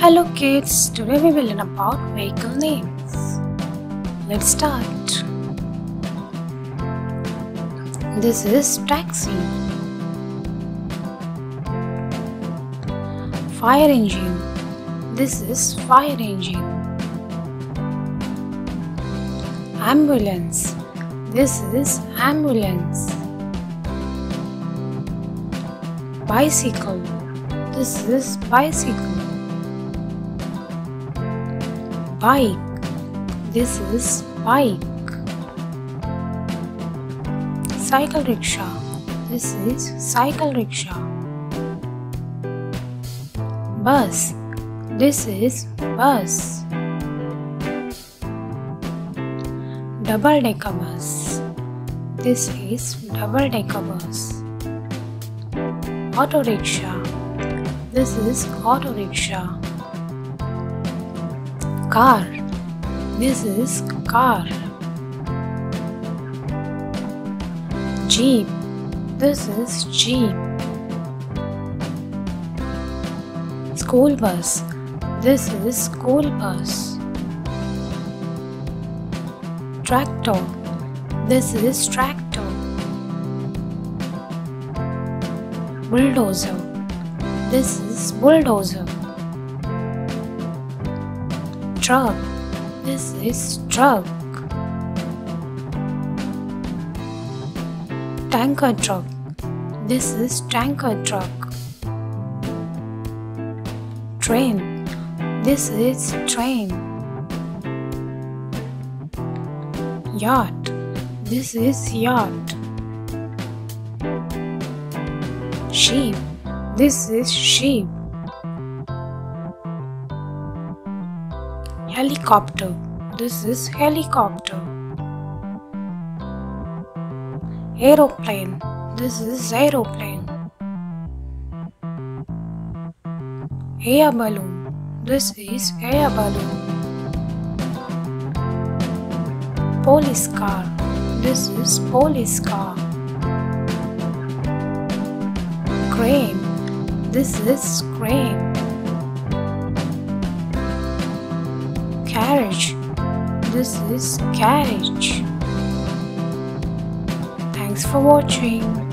Hello kids, today we will learn about vehicle names. Let's start. This is taxi. Fire engine. This is fire engine. Ambulance. This is ambulance. Bicycle. This is bicycle. Bike. This is bike. Cycle rickshaw. This is cycle rickshaw. Bus. This is bus. Double decker bus. This is double decker bus. Auto rickshaw. This is auto rickshaw. Car. This is car. Jeep. This is jeep. School bus. This is school bus. Tractor. This is tractor. Bulldozer. This is bulldozer. Truck. This is truck. Tanker truck. This is tanker truck. Train. This is train. Yacht. This is yacht. Sheep. This is sheep. Helicopter. This is helicopter. Aeroplane. This is aeroplane. Air balloon. This is air balloon. Police car. This is police car. Crane. This is crane. Carriage. This is carriage. Thanks for watching.